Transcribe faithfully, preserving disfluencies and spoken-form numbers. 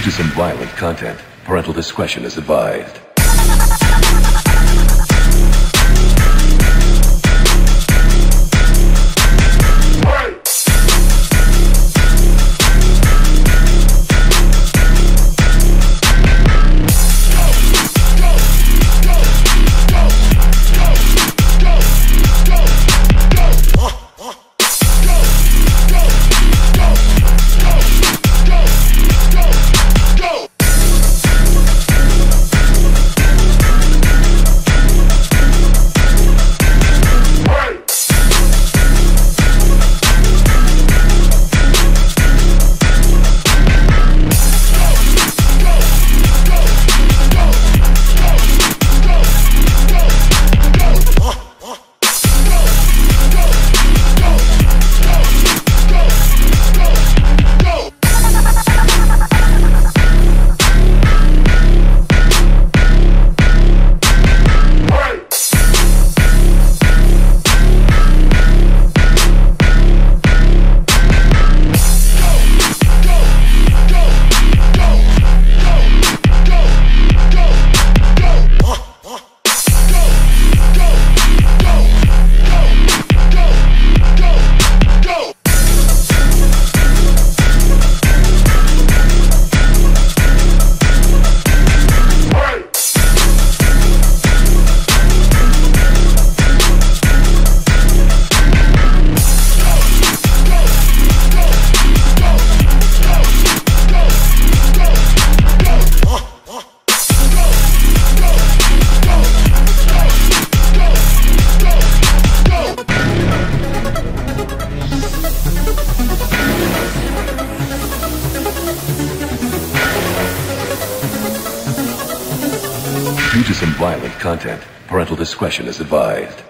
Contagious and violent content. Parental discretion is advised. Contagious and violent content. Parental discretion is advised.